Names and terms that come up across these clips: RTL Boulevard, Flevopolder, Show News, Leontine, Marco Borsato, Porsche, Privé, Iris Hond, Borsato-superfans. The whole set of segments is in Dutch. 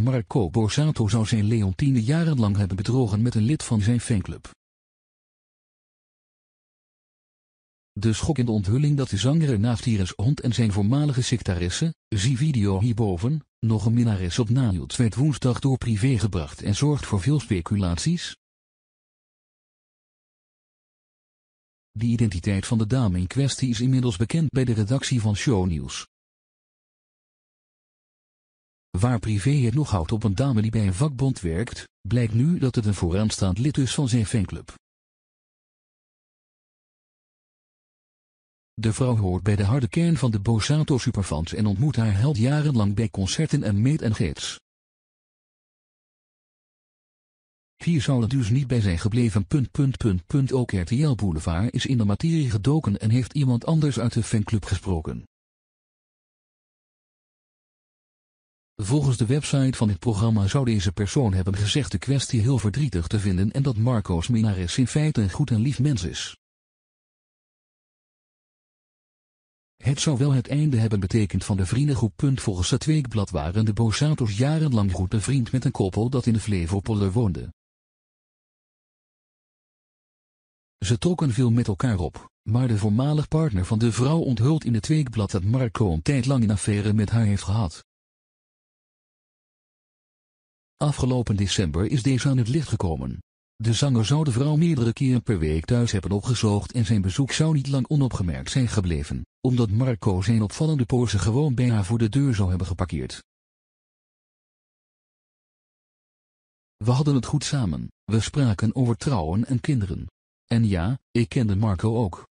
Marco Borsato zou zijn Leontine jarenlang hebben bedrogen met een lid van zijn fanclub. De schokkende onthulling dat de zanger naast Iris Hond en zijn voormalige secretaresse, zie video hierboven, nog een minnares op nahield, werd woensdag door Privé gebracht en zorgt voor veel speculaties. De identiteit van de dame in kwestie is inmiddels bekend bij de redactie van Show News. Waar Privé het nog houdt op een dame die bij een vakbond werkt, blijkt nu dat het een vooraanstaand lid is van zijn fanclub. De vrouw hoort bij de harde kern van de Borsato-superfans en ontmoet haar held jarenlang bij concerten en meet en greets. Hier zou het dus niet bij zijn gebleven. Ook RTL Boulevard is in de materie gedoken en heeft iemand anders uit de fanclub gesproken. Volgens de website van het programma zou deze persoon hebben gezegd de kwestie heel verdrietig te vinden en dat Marco's minnares in feite een goed en lief mens is. Het zou wel het einde hebben betekend van de vriendengroep. Volgens het weekblad waren de Borsato's jarenlang goed bevriend met een koppel dat in de Flevopolder woonde. Ze trokken veel met elkaar op, maar de voormalig partner van de vrouw onthult in het weekblad dat Marco een tijd lang een affaire met haar heeft gehad. Afgelopen december is deze aan het licht gekomen. De zanger zou de vrouw meerdere keren per week thuis hebben opgezocht en zijn bezoek zou niet lang onopgemerkt zijn gebleven, omdat Marco zijn opvallende Porsche gewoon bij haar voor de deur zou hebben geparkeerd. We hadden het goed samen, we spraken over trouwen en kinderen. En ja, ik kende Marco ook.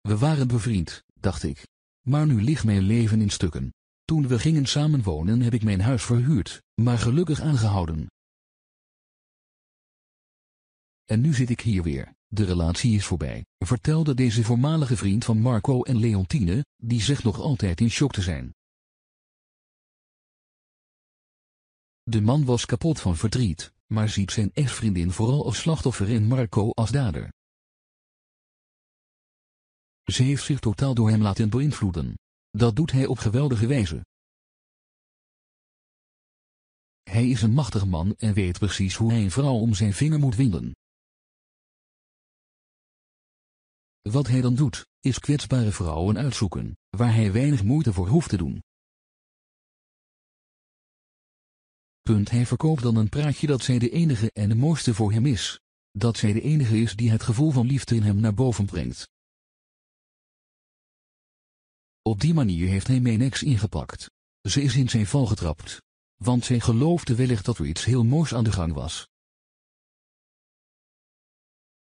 We waren bevriend, dacht ik. Maar nu ligt mijn leven in stukken. Toen we gingen samenwonen heb ik mijn huis verhuurd, maar gelukkig aangehouden. En nu zit ik hier weer, de relatie is voorbij, vertelde deze voormalige vriend van Marco en Leontine, die zegt nog altijd in shock te zijn. De man was kapot van verdriet, maar ziet zijn ex-vriendin vooral als slachtoffer en Marco als dader. Ze heeft zich totaal door hem laten beïnvloeden. Dat doet hij op geweldige wijze. Hij is een machtig man en weet precies hoe hij een vrouw om zijn vinger moet winden. Wat hij dan doet, is kwetsbare vrouwen uitzoeken, waar hij weinig moeite voor hoeft te doen. Hij verkoopt dan een praatje dat zij de enige en de mooiste voor hem is. Dat zij de enige is die het gevoel van liefde in hem naar boven brengt. Op die manier heeft hij mijn ex ingepakt. Ze is in zijn val getrapt. Want zij geloofde wellicht dat er iets heel moois aan de gang was.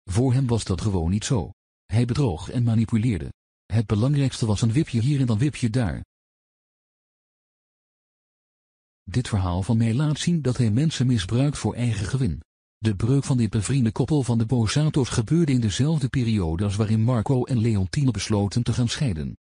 Voor hem was dat gewoon niet zo. Hij bedroog en manipuleerde. Het belangrijkste was een wipje hier en een wipje daar. Dit verhaal van mij laat zien dat hij mensen misbruikt voor eigen gewin. De breuk van dit bevriende koppel van de Borsato's gebeurde in dezelfde periode als waarin Marco en Leontine besloten te gaan scheiden.